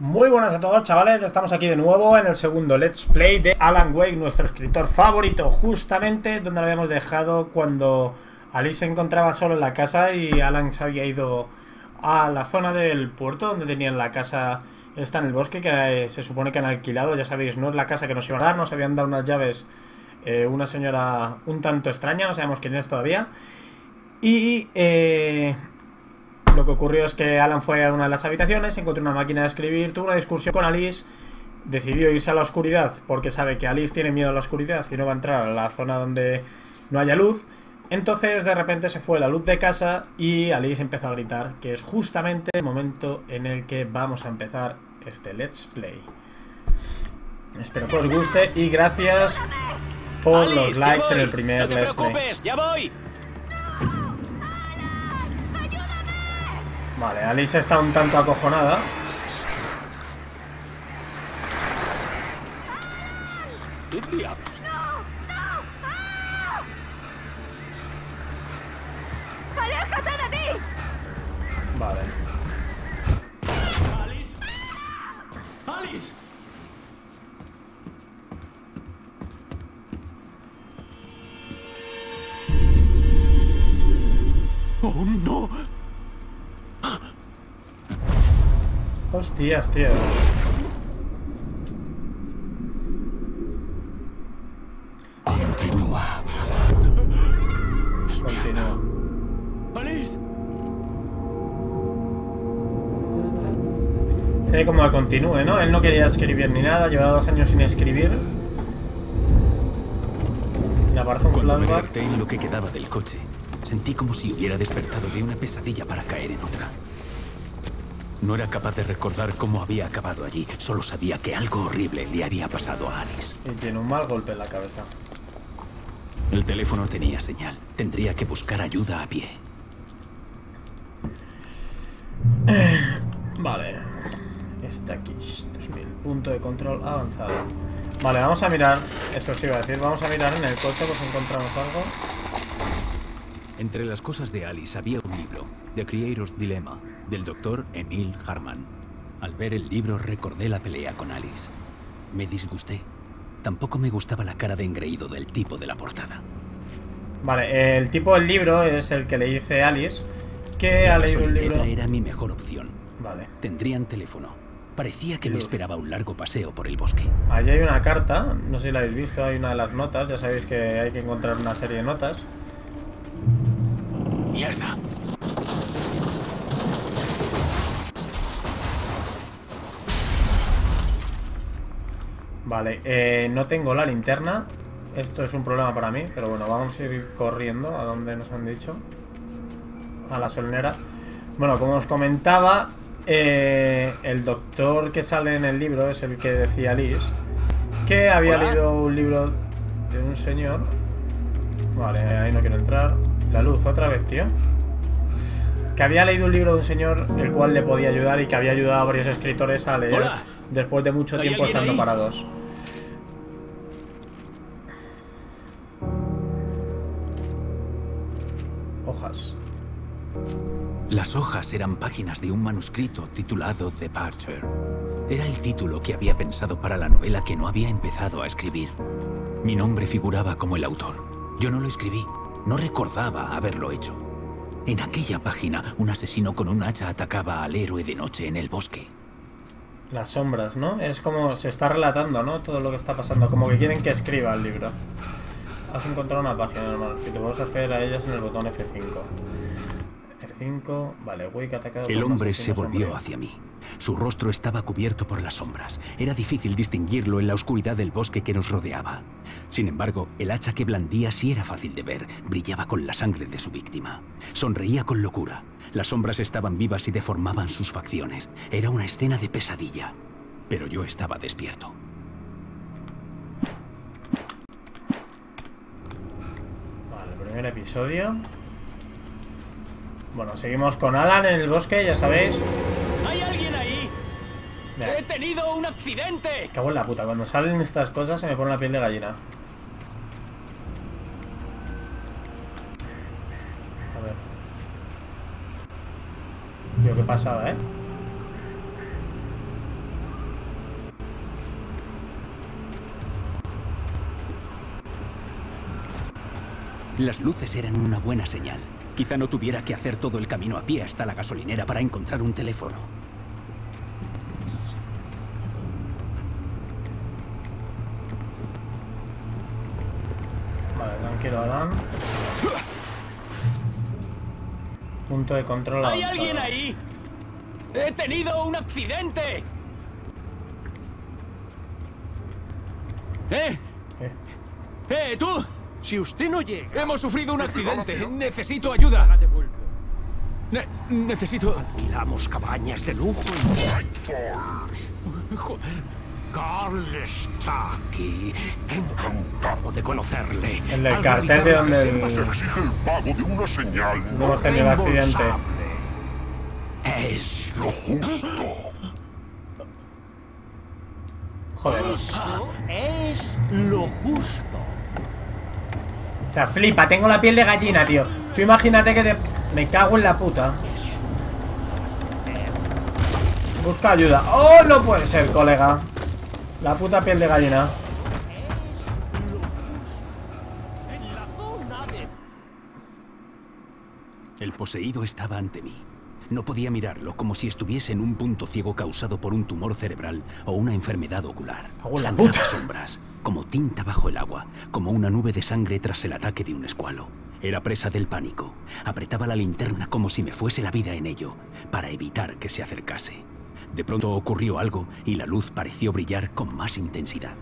Muy buenas a todos, chavales, estamos aquí de nuevo en el segundo Let's Play de Alan Wake, nuestro escritor favorito, justamente donde lo habíamos dejado cuando Alice se encontraba solo en la casa y Alan se había ido a la zona del puerto donde tenían la casa esta en el bosque que se supone que han alquilado, ya sabéis, no es la casa que nos iban a dar, nos habían dado unas llaves, una señora un tanto extraña, no sabemos quién es todavía, y lo que ocurrió es que Alan fue a una de las habitaciones, encontró una máquina de escribir, tuvo una discusión con Alice, decidió irse a la oscuridad porque sabe que Alice tiene miedo a la oscuridad y no va a entrar a la zona donde no haya luz. Entonces de repente se fue la luz de casa y Alice empezó a gritar, que es justamente el momento en el que vamos a empezar este Let's Play. Espero que os guste y gracias por los likes en el primer Let's Play. ¡Ya voy! Vale, Alice está un tanto acojonada. ¿Qué diablos? ¡No! ¡Aléjate de mí! Vale. ¡Alice! ¡Alice! ¡Oh, no! Hostias, tío. Continúa. Alice. Sí, como continúe, ¿no? Él no quería escribir ni nada, llevaba 2 años sin escribir. Me aparece un flashback. En lo que quedaba del coche, sentí como si hubiera despertado de una pesadilla para caer en otra. No era capaz de recordar cómo había acabado allí. Solo sabía que algo horrible le había pasado a Alice. Y tiene un mal golpe en la cabeza. El teléfono tenía señal. Tendría que buscar ayuda a pie. Vale. Está aquí. 2000. Punto de control avanzado. Vale, vamos a mirar. Eso os iba a decir. Vamos a mirar en el coche por si encontramos algo. Entre las cosas de Alice había un libro, The Creator's Dilemma, del doctor Emil Hartman. Al ver el libro recordé la pelea con Alice. Me disgusté. Tampoco me gustaba la cara de engreído del tipo de la portada. Vale, el tipo del libro es el que le dice Alice que ha leído el libro. Era mi mejor opción. Vale. Tendrían teléfono. Parecía que me esperaba un largo paseo por el bosque. Allí hay una carta, no sé si la habéis visto, hay una de las notas, ya sabéis que hay que encontrar una serie de notas. Mierda. Vale, no tengo la linterna. Esto es un problema para mí, pero bueno, vamos a ir corriendo a donde nos han dicho. A la solinera. Bueno, como os comentaba, el doctor que sale en el libro es el que decía Liz que había leído un libro de un señor. Vale, ahí no quiero entrar. La luz, otra vez, tío. Que había leído un libro de un señor el cual le podía ayudar y que había ayudado a varios escritores a leer. Hola. Después de mucho tiempo estando ahí parados. Hojas. Las hojas eran páginas de un manuscrito titulado Departure. Era el título que había pensado para la novela que no había empezado a escribir. Mi nombre figuraba como el autor. Yo no lo escribí. No recordaba haberlo hecho. En aquella página, un asesino con un hacha atacaba al héroe de noche en el bosque. Las sombras, ¿no? Es como se está relatando, ¿no? Todo lo que está pasando. Como que quieren que escriba el libro. Has encontrado una página normal que te puedes acceder a ellas en el botón F5. F5, vale, Wake atacado. El hombre se volvió hacia mí. Su rostro estaba cubierto por las sombras. Era difícil distinguirlo en la oscuridad del bosque que nos rodeaba. Sin embargo, el hacha que blandía sí era fácil de ver. Brillaba con la sangre de su víctima. Sonreía con locura. Las sombras estaban vivas y deformaban sus facciones. Era una escena de pesadilla. Pero yo estaba despierto. Vale, primer episodio. Bueno, seguimos con Alan en el bosque, ya sabéis. ¿Hay alguien ahí? Mira. ¡He tenido un accidente! Cago en la puta, cuando salen estas cosas se me pone la piel de gallina. A ver. Tío, qué pasada, ¿eh? Las luces eran una buena señal. Quizá no tuviera que hacer todo el camino a pie hasta la gasolinera para encontrar un teléfono. Vale, tranquilo, Alan. Punto de control. ¿Hay alguien ahí? ¡He tenido un accidente! ¿Eh? ¿Tú? Si usted no llega... Hemos sufrido un accidente. Necesito ayuda. Necesito... Alquilamos cabañas de lujo en Bright Falls. Joder. Carl está aquí. Encantado de conocerle. El del cartel de donde... Se exige el pago de una señal. Hemos tenido el accidente. Es lo justo. Joder. Es lo justo. O sea, flipa, tengo la piel de gallina, tío. Tú imagínate que te... Me cago en la puta. Busca ayuda. ¡Oh, no puede ser, colega! La puta piel de gallina. El poseído estaba ante mí. No podía mirarlo, como si estuviese en un punto ciego causado por un tumor cerebral o una enfermedad ocular. Sangraba sombras, como tinta bajo el agua, como una nube de sangre tras el ataque de un escualo. Era presa del pánico. Apretaba la linterna como si me fuese la vida en ello, para evitar que se acercase. De pronto ocurrió algo y la luz pareció brillar con más intensidad.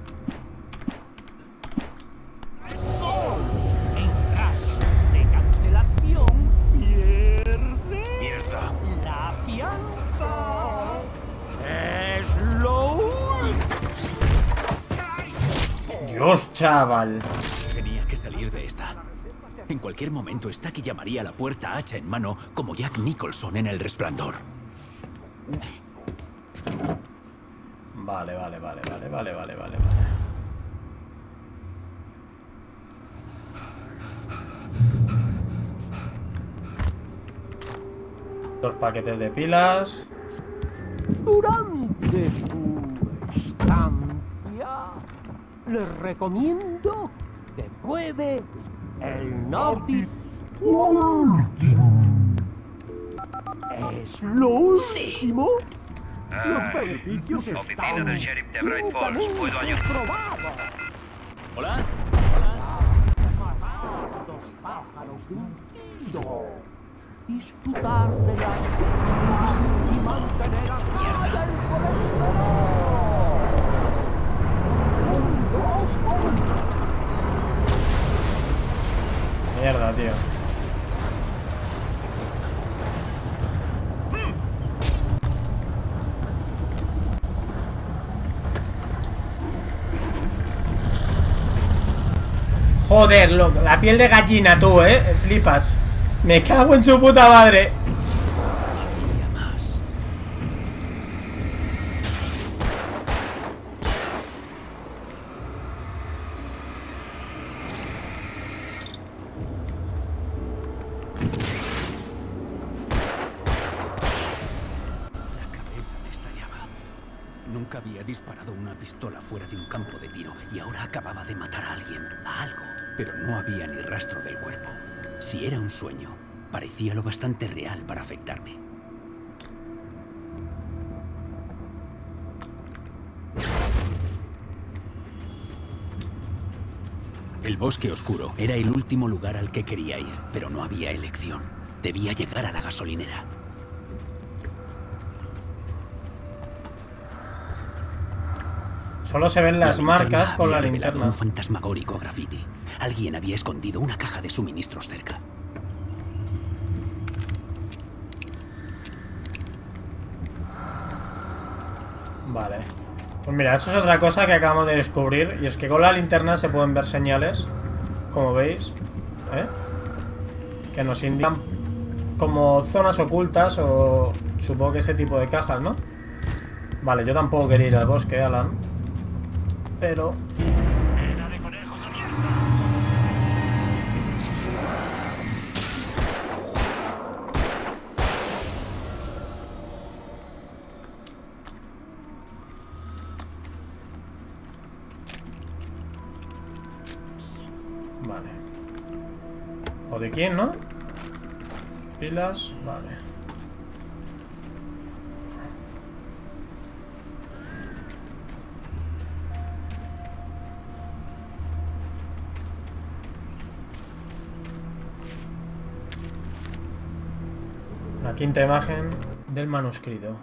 Dios, chaval. Tenía que salir de esta. En cualquier momento Stacky llamaría a la puerta, hacha en mano, como Jack Nicholson en El Resplandor. Vale. Dos paquetes de pilas. Durante tu estancia, les recomiendo que pruebe el Nordic. Es lo último. Los beneficios están nunca probados. Hola. Matar dos pájaros de un tiro. Disfrutar de las víctimas y mantener acá el colesterol. Mierda, tío. Joder, loco, la piel de gallina, tú, flipas. Me cago en su puta madre. Parecía lo bastante real para afectarme. El bosque oscuro era el último lugar al que quería ir, pero no había elección. Debía llegar a la gasolinera. Solo se ven las marcas con la linterna. Un fantasmagórico graffiti. Alguien había escondido una caja de suministros cerca. Vale. Pues mira, eso es otra cosa que acabamos de descubrir. Y es que con la linterna se pueden ver señales, como veis, que nos indican como zonas ocultas o supongo que ese tipo de cajas, ¿no? Vale, yo tampoco quería ir al bosque, Alan. Pero... ¿De quién, no? Pilas, vale. La quinta imagen del manuscrito.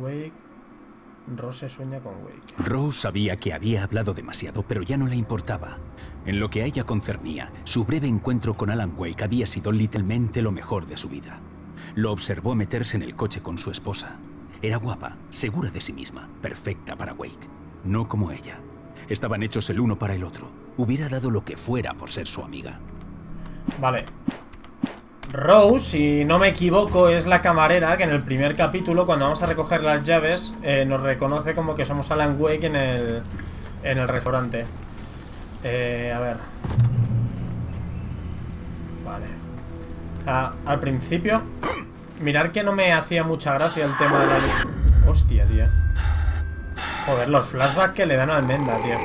Wake. Rose sueña con Wake. Rose sabía que había hablado demasiado, pero ya no le importaba. En lo que a ella concernía, su breve encuentro con Alan Wake había sido literalmente lo mejor de su vida. Lo observó meterse en el coche con su esposa. Era guapa, segura de sí misma, perfecta para Wake. No como ella. Estaban hechos el uno para el otro. Hubiera dado lo que fuera por ser su amiga. Vale. Rose, si no me equivoco, es la camarera que en el primer capítulo, cuando vamos a recoger las llaves, nos reconoce como que somos Alan Wake en el restaurante. A ver. Vale. Al principio, mirad que no me hacía mucha gracia el tema de la... Hostia, tío. Joder, los flashbacks que le dan a Almendra, tío.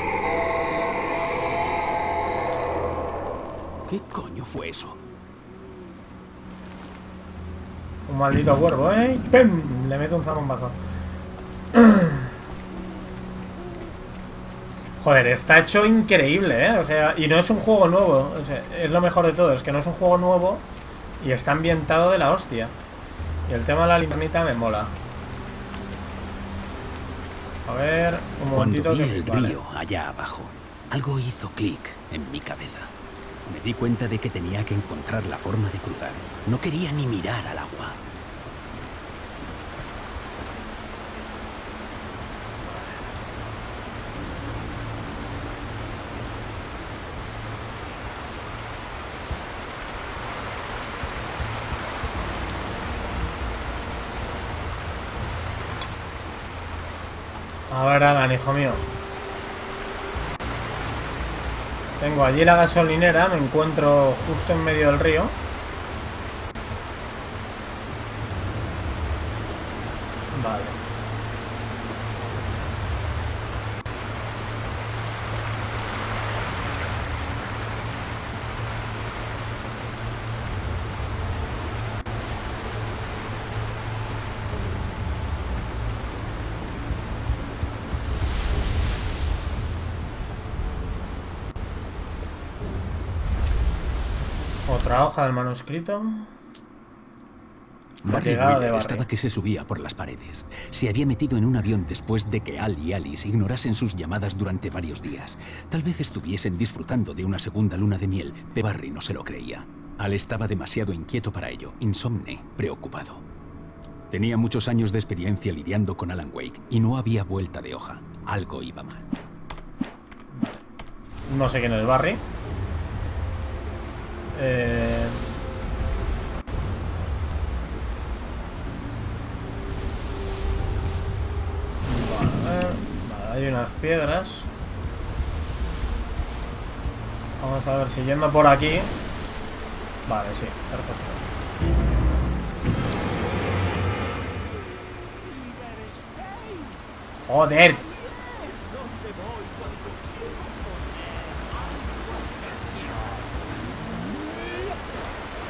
¿Qué coño fue eso? Un maldito cuervo, ¿eh? ¡Pem! Le meto un zambombazo. Joder, está hecho increíble, ¿eh? O sea, y no es un juego nuevo. O sea, es lo mejor de todo, es que no es un juego nuevo y está ambientado de la hostia. Y el tema de la limonita me mola. A ver, un momentito. Cuando vi el río allá abajo, algo hizo clic en mi cabeza. Me di cuenta de que tenía que encontrar la forma de cruzar. No quería ni mirar al agua. A ver, Alan, hijo mío. Tengo allí la gasolinera, me encuentro justo en medio del río. Vale. Otra hoja del manuscrito. Barry estaba que se subía por las paredes. Se había metido en un avión después de que Al y Alice ignorasen sus llamadas durante varios días. Tal vez estuviesen disfrutando de una segunda luna de miel, pero Barry no se lo creía. Al estaba demasiado inquieto para ello, insomne, preocupado. Tenía muchos años de experiencia lidiando con Alan Wake y no había vuelta de hoja. Algo iba mal. No sé quién es Barry. Vale, hay unas piedras. Vamos a ver si yendo por aquí. Vale, sí, perfecto. Joder.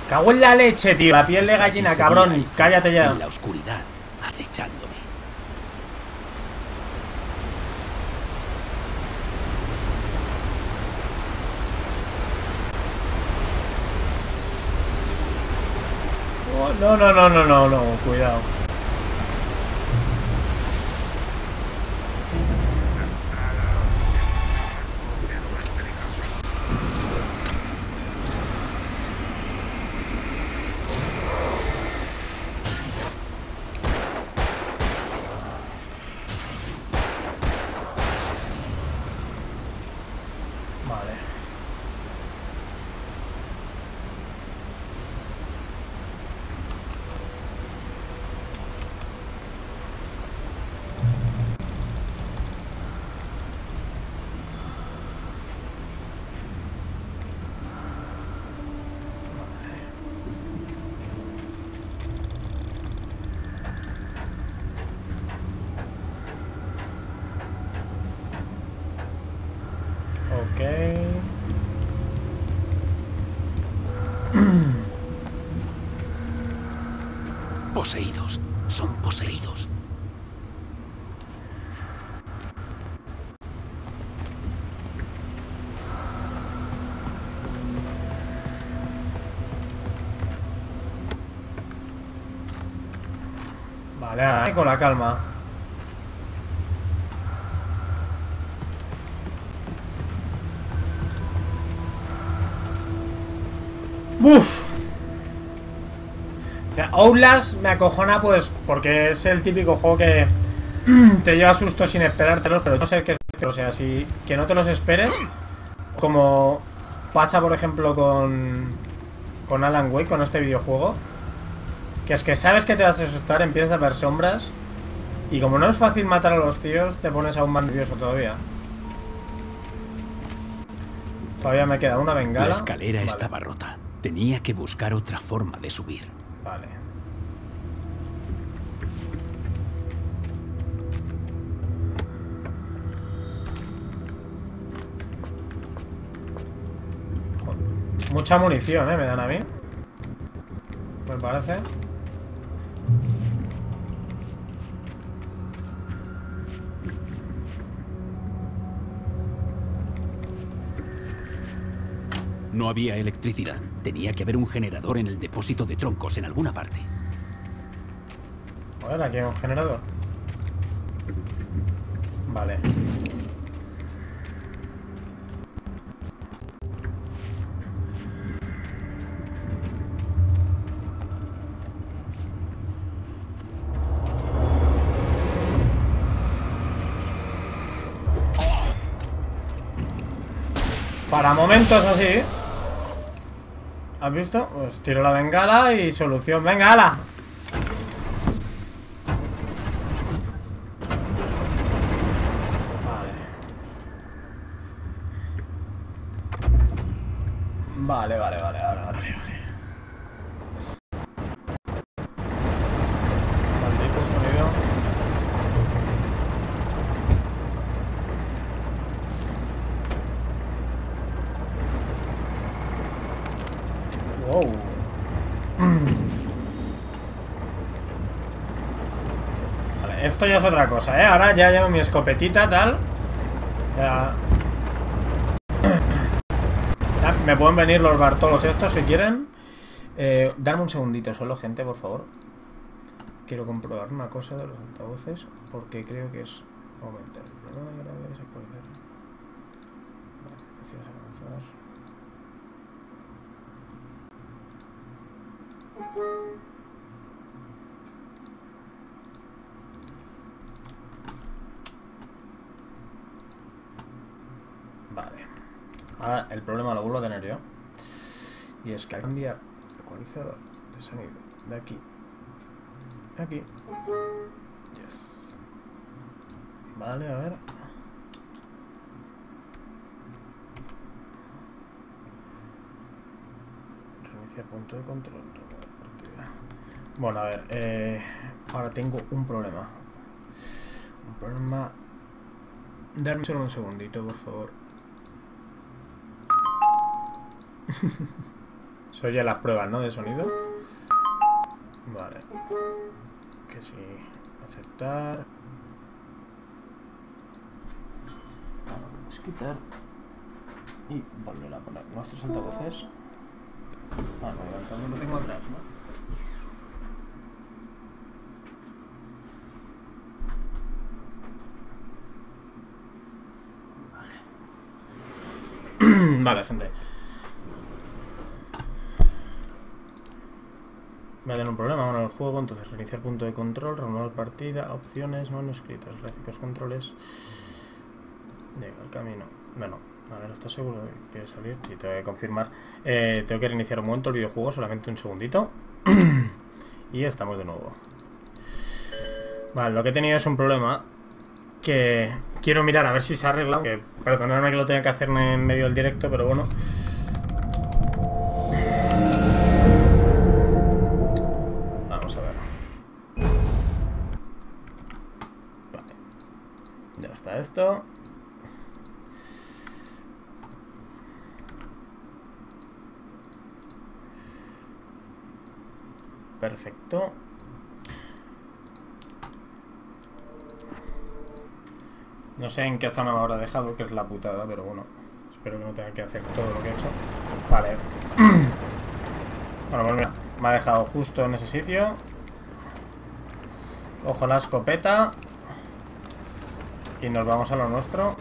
¡Cago en la leche, tío! La piel de gallina, cabrón. Cállate ya. En la oscuridad, acechándome. Oh, no. Cuidado. poseídos. Son poseídos. Vale, ahora, con la calma. ¡Uf! O sea, Outlast me acojona pues porque es el típico juego que te lleva sustos sin esperártelos, pero no sé qué, o sea, si que no te los esperes, como pasa por ejemplo con Alan Wake, con este videojuego, que es que sabes que te vas a asustar, empiezas a ver sombras y como no es fácil matar a los tíos, te pones aún más nervioso todavía. Todavía me queda una bengala. La escalera estaba rota. Tenía que buscar otra forma de subir. Vale. Joder. Mucha munición, me dan a mí. Me parece. No había electricidad. Tenía que haber un generador en el depósito de troncos en alguna parte. Joder, aquí hay un generador. Vale. Para momentos así. ¿Has visto? Pues tiro la bengala y solución. ¡Venga, ala! Vale. Vale. Maldito sonido. Wow. Vale, esto ya es otra cosa, ¿eh? Ahora ya llevo mi escopetita, tal. Ya. Ya me pueden venir los bartolos estos si quieren. Darme un segundito solo, gente, por favor. Quiero comprobar una cosa de los altavoces, porque creo que es aumentar. Vale. Ahora el problema lo vuelvo a tener yo. Y es que al cambiar el ecualizador de sonido de aquí a aquí. Yes. Vale, a ver. Punto de control. Bueno, a ver, ahora tengo un problema. Darme solo un segundito, por favor. Soy ya las pruebas, ¿no? De sonido. Vale. Que sí. Aceptar. Vamos a quitar. Y volver a poner nuestros altavoces. Ah, no, lo tengo atrás, ¿no? Vale. Vale, gente. Va a tener un problema ahora en el juego, entonces reiniciar punto de control, renovar partida, opciones, manuscritos, gráficos, controles. Llega al camino. Bueno. A ver, ¿estás seguro de que quiere salir? Sí, tengo que confirmar. Tengo que reiniciar un momento el videojuego, solamente un segundito. Y estamos de nuevo. Vale, lo que he tenido es un problema que quiero mirar a ver si se ha arreglado. Que, perdonadme que lo tenga que hacer en medio del directo, pero bueno. Vamos a ver. Vale. Ya está esto. Perfecto. No sé en qué zona me habrá dejado, que es la putada, pero bueno. Espero que no tenga que hacer todo lo que he hecho. Vale. Bueno, pues mira, me ha dejado justo en ese sitio. Ojo la escopeta. Y nos vamos a lo nuestro.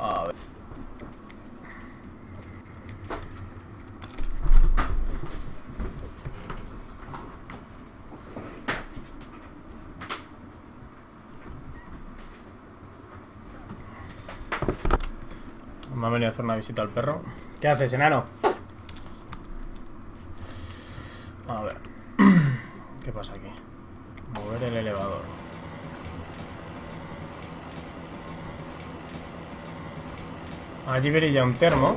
A ver. Me ha venido a hacer una visita al perro. ¿Qué haces, enano? A ver. ¿Qué pasa aquí? Mover el elevador. Allí brilla un termo.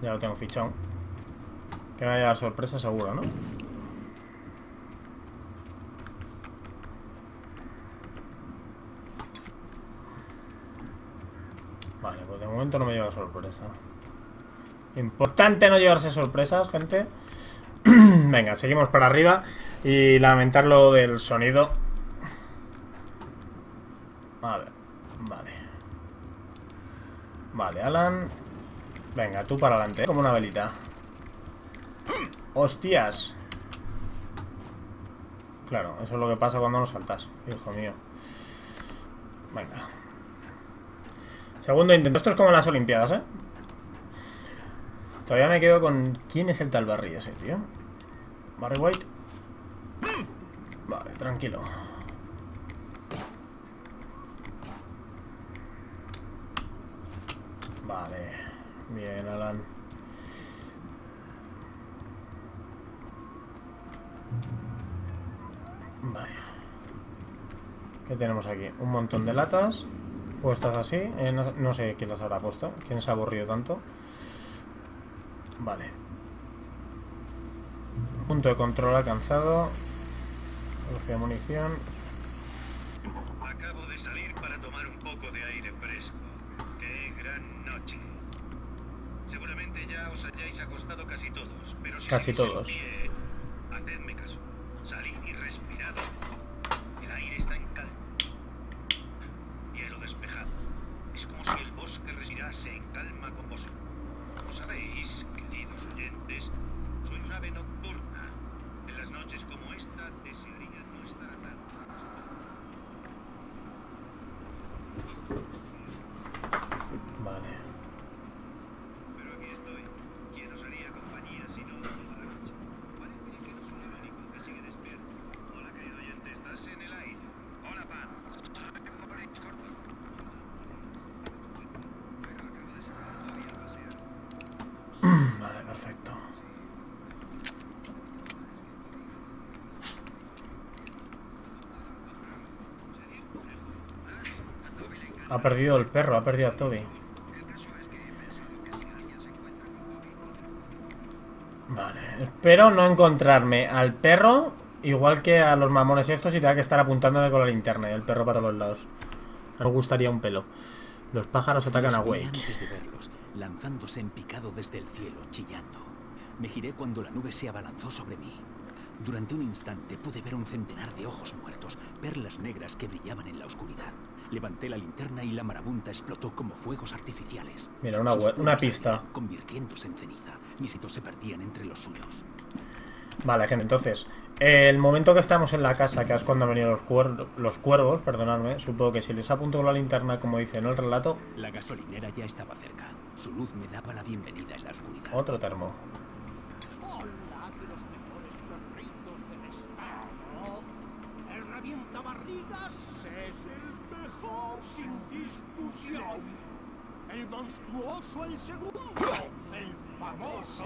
Ya lo tengo fichado. Que me va a llevar sorpresa seguro, ¿no? Vale, pues de momento no me lleva sorpresa. Importante no llevarse sorpresas, gente. Venga, seguimos para arriba. Y lamentar lo del sonido. A ver, vale. Vale, Alan. Venga, tú para adelante, ¿eh? Como una velita. ¡Hostias! Claro, eso es lo que pasa cuando nos saltas. Hijo mío. Venga. Segundo intento. Esto es como en las Olimpiadas, ¿eh? Todavía me quedo con... ¿Quién es el tal Barry ese, tío? Barry White. Vale, tranquilo. Vale. Bien, Alan. Vale. ¿Qué tenemos aquí? Un montón de latas puestas así. No sé quién las habrá puesto. ¿Quién se ha aburrido tanto? Vale. Punto de control alcanzado. Urge de munición. Acabo de salir para tomar un poco de aire fresco. Qué gran noche. Seguramente ya os hayáis acostado casi todos, pero si casi todos. Hacedme caso. Salid y respirad. El aire está en calma. Hielo despejado. Es como si el bosque respirase en calma con vosotros. ¿Lo sabéis, queridos oyentes? Soy un ave nocturna. En las noches como esta, desearía no estar tan... Vale. Pero aquí estoy. ¿Quién os haría compañía si no toda la noche? Parece que no soy el único que sigue despierto. Hola, querido oyente, estás en el aire. Hola, pan. Vale, perfecto. Ha perdido el perro, ha perdido a Toby. Vale, espero no encontrarme al perro igual que a los mamones estos y tenga que estar apuntándome con la linterna y el perro para todos los lados. No me gustaría un pelo. Los pájaros atacan a Wake. Antes de verlos, lanzándose en picado desde el cielo, chillando. Me giré cuando la nube se abalanzó sobre mí. Durante un instante pude ver un centenar de ojos muertos, perlas negras que brillaban en la oscuridad. Levanté la linterna y la marabunta explotó como fuegos artificiales. Mira, una pista. Convirtiéndose en ceniza, mis hitos se perdían entre los suyos. Vale, gente, entonces, el momento que estamos en la casa, que es cuando han venido los cuervos, perdonadme, supongo que si les apunto la linterna, como dice en el relato... La gasolinera ya estaba cerca. Su luz me daba la bienvenida en la oscuridad. Otro termo. El monstruoso, el segundo, el famoso,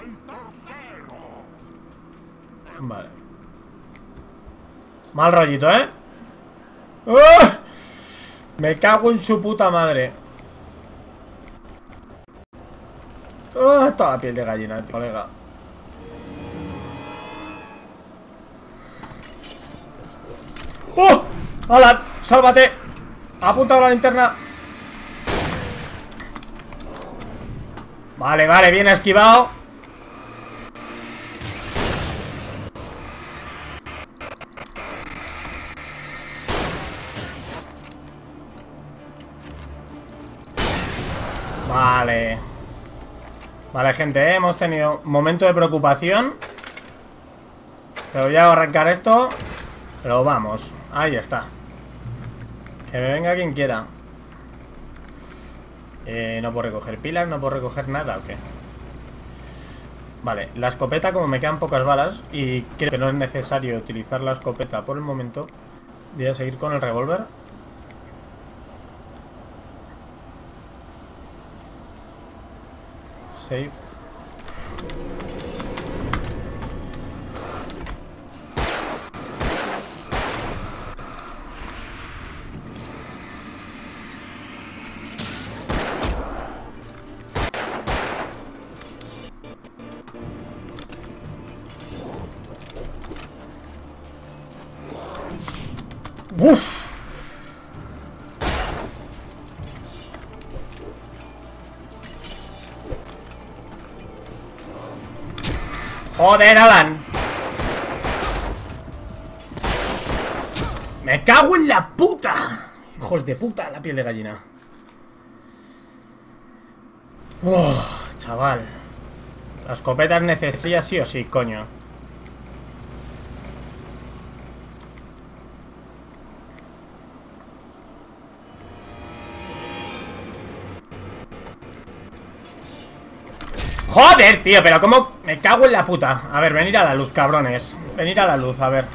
el tercero. Vale. Mal rollito, ¿eh? ¡Oh! Me cago en su puta madre. ¡Oh! Toda la piel de gallina, tío, colega. ¡Oh! ¡Hala! ¡Sálvate! Apunta a la linterna. Vale, vale, bien esquivado. Vale. Vale, gente, hemos tenido un momento de preocupación. Pero voy a arrancar esto. Pero vamos, ahí está. Que me venga quien quiera. No puedo recoger pilas, no puedo recoger nada, ¿o qué? Vale, la escopeta, como me quedan pocas balas y creo que no es necesario utilizar la escopeta por el momento, voy a seguir con el revólver. Save. Uf. Joder, Alan. Me cago en la puta. Hijos de puta, la piel de gallina. Uf, chaval. La escopeta es necesaria sí o sí, coño. Joder, tío, pero cómo... Me cago en la puta. A ver, venir a la luz, cabrones. Venir a la luz, a ver.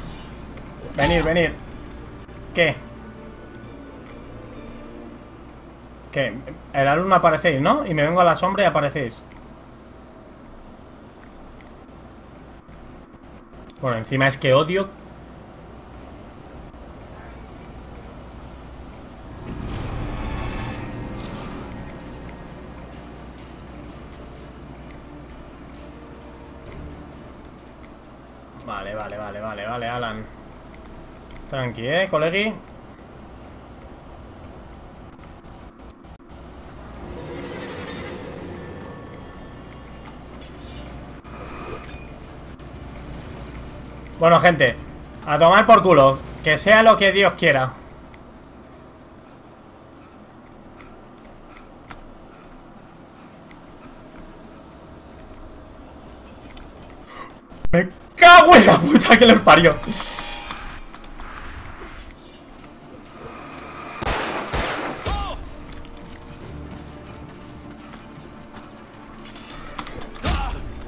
Venir, venir. ¿Qué? ¿Qué? El alumno aparecéis, ¿no? Y me vengo a la sombra y aparecéis. Bueno, encima es que odio... Vale, Alan. Tranqui, colegui. Bueno, gente, a tomar por culo. Que sea lo que Dios quiera. ¡Me cago en la puta que los parió!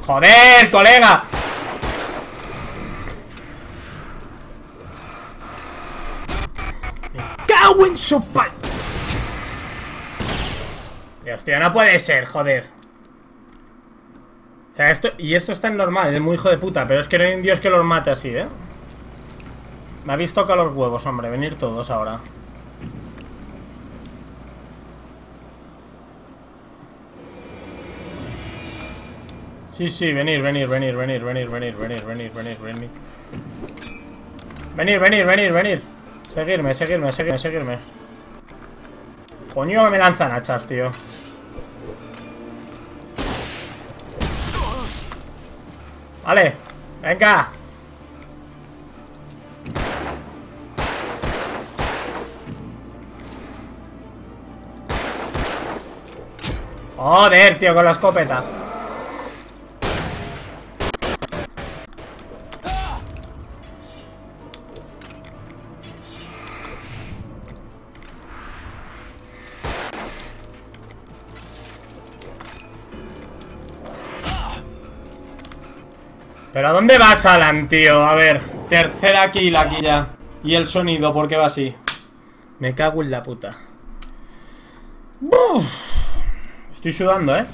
¡Joder, colega! ¡Me cago en su pa... Dios, tío, no puede ser, joder. O sea, esto, y esto está en normal, es muy hijo de puta, pero es que no hay un dios que los mate así, ¿eh? Me habéis tocado los huevos, hombre, venir todos ahora. Sí, sí, venir. Seguirme. Coño, me lanzan hachas, tío. Vale, venga. Joder, tío, con la escopeta. ¿Pero a dónde vas, Alan, tío? A ver, tercera kill aquí ya. Y el sonido, ¿por qué va así? Me cago en la puta. Uf. Estoy sudando, ¿eh?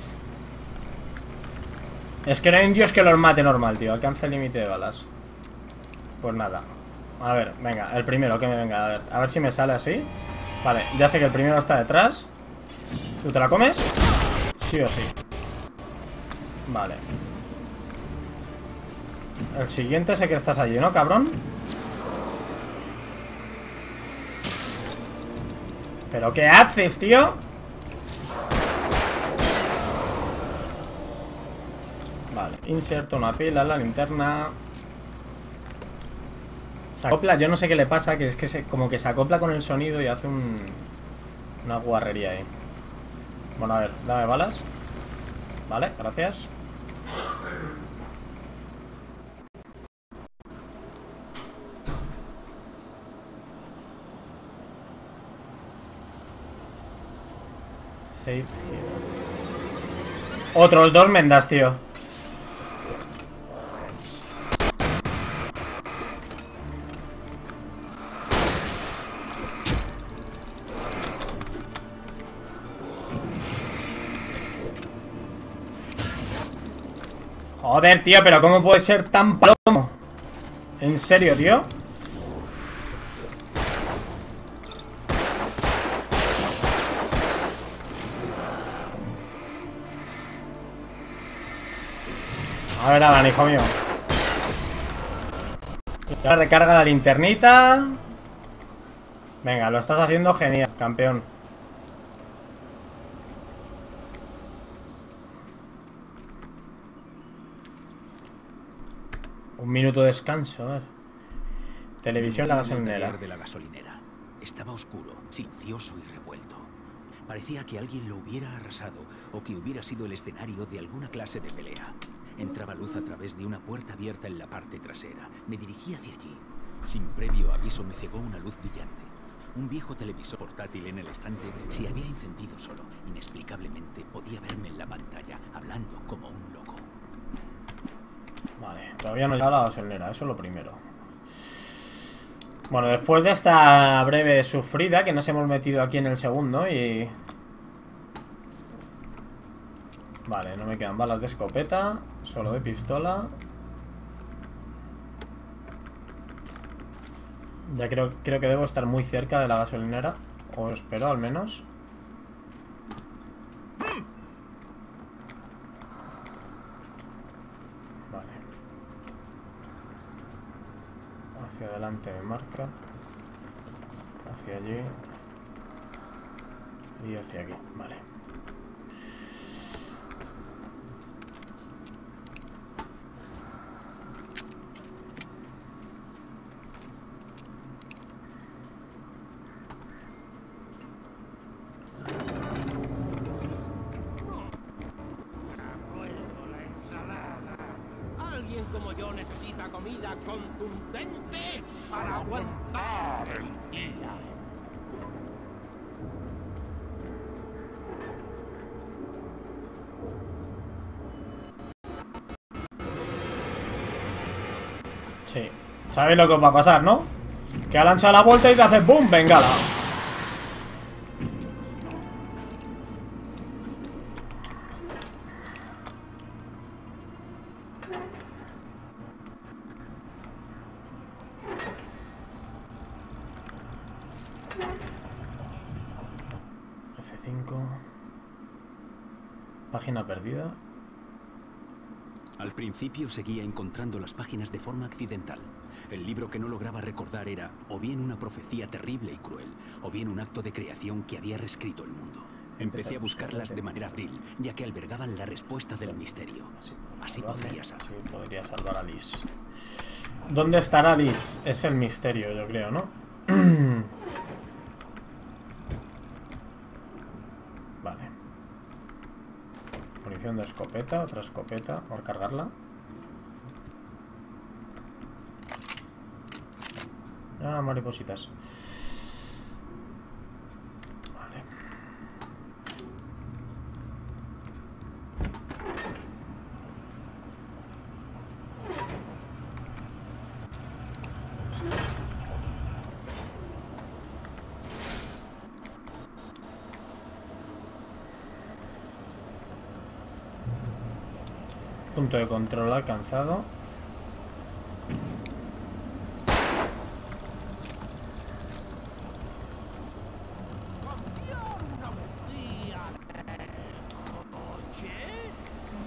Es que no hay un dios que los mate normal, tío. Alcanza el límite de balas. Pues nada. A ver, venga, el primero que me venga. A ver si me sale así. Vale, ya sé que el primero está detrás. ¿Tú te la comes? Sí o sí. Vale. El siguiente sé que estás allí, ¿no, cabrón? ¿Pero qué haces, tío? Vale, inserto una pila en la linterna. Se acopla, yo no sé qué le pasa, que es que como que se acopla con el sonido y hace una guarrería ahí. Bueno, a ver, dame balas. Vale, gracias. Save here. Otros dos mendas, tío. Joder, tío, pero ¿cómo puede ser tan palomo? ¿En serio, tío? A ver, Alan, hijo mío. Y ahora recarga la linternita. Venga, lo estás haciendo genial, campeón. Un minuto de descanso, a ver. Televisión a la gasolinera. De la gasolinera. Estaba oscuro, silencioso y revuelto. Parecía que alguien lo hubiera arrasado o que hubiera sido el escenario de alguna clase de pelea. Entraba luz a través de una puerta abierta en la parte trasera. Me dirigí hacia allí. Sin previo aviso me cegó una luz brillante. Un viejo televisor portátil en el estante se había encendido solo. Inexplicablemente podía verme en la pantalla, hablando como un loco. Vale, todavía no llega la gasolinera, eso es lo primero. Bueno, después de esta breve sufrida, que nos hemos metido aquí en el segundo y... Vale, no me quedan balas de escopeta, solo de pistola. Ya creo que debo estar muy cerca de la gasolinera, o espero al menos. Vale. Hacia adelante me marca. Hacia allí. Y hacia aquí, vale. Sí, sabéis lo que os va a pasar, ¿no? Que ha lanzado la vuelta y te hace boom, bengala. F5. Página perdida. Al principio seguía encontrando las páginas de forma accidental. El libro que no lograba recordar era o bien una profecía terrible y cruel, o bien un acto de creación que había reescrito el mundo. Empecé a buscarlas de manera abril, ya que albergaban la respuesta del misterio. Así podría salvar a Liz. ¿Dónde estará Liz? Es el misterio, yo creo, ¿no? De escopeta, otra escopeta por cargarla. Ah, maripositas. Vale. Punto de control alcanzado.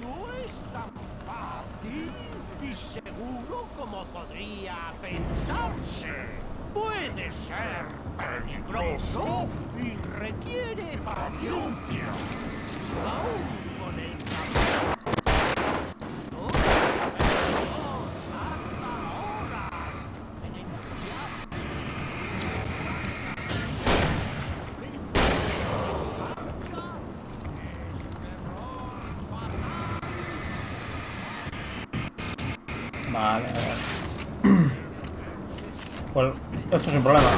No es tan fácil y seguro como podría pensarse. Puede ser peligroso y requiere paciencia. Aún con el camino. Vale, vale. Pues esto es un problema.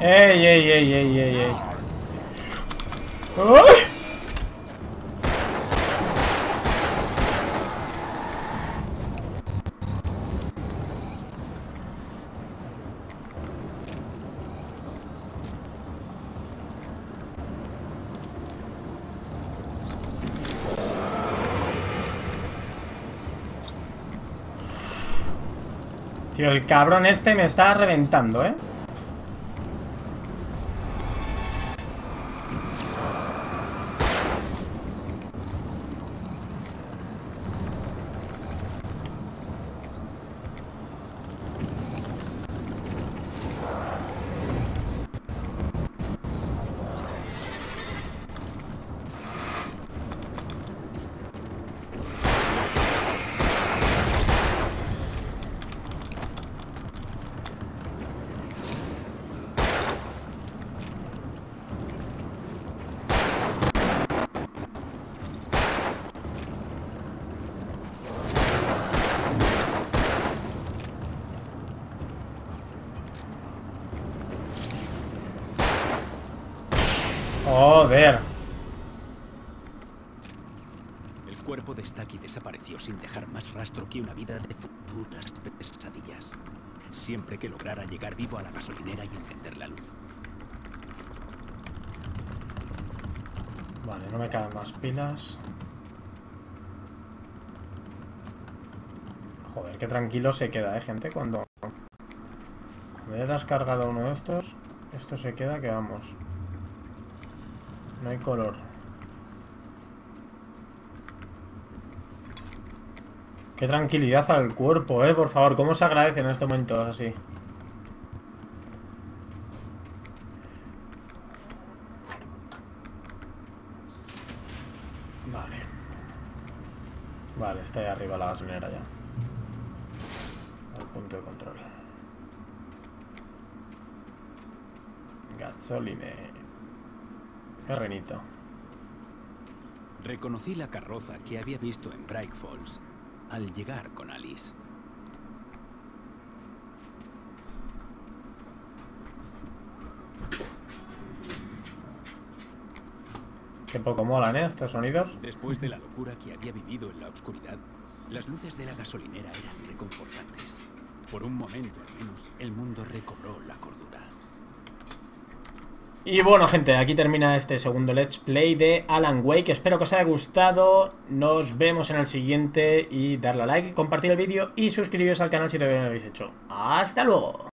Ey, ey, ey, ey, ey, ey. ¡Ay! Tío, el cabrón este me está reventando, ¿eh? Joder. El cuerpo de Stacky desapareció sin dejar más rastro que una vida de futuras pesadillas. Siempre que lograra llegar vivo a la gasolinera y encender la luz. Vale, no me caen más pilas. Joder, qué tranquilo se queda, gente, cuando ya te has cargado uno de estos, esto se queda que vamos. No hay color. Qué tranquilidad al cuerpo, por favor. ¿Cómo se agradecen en estos momentos así? Vale. Vale, está ahí arriba la gasolinera ya. Al punto de control. Gasoline. Qué renito. Reconocí la carroza que había visto en Bright Falls al llegar con Alice. Qué poco molan, estos sonidos. Después de la locura que había vivido en la oscuridad, las luces de la gasolinera eran reconfortantes. Por un momento, al menos, el mundo recobró la cordura. Y bueno, gente, aquí termina este segundo Let's Play de Alan Wake. Espero que os haya gustado. Nos vemos en el siguiente y darle a like, compartir el vídeo y suscribiros al canal si todavía no lo habéis hecho. ¡Hasta luego!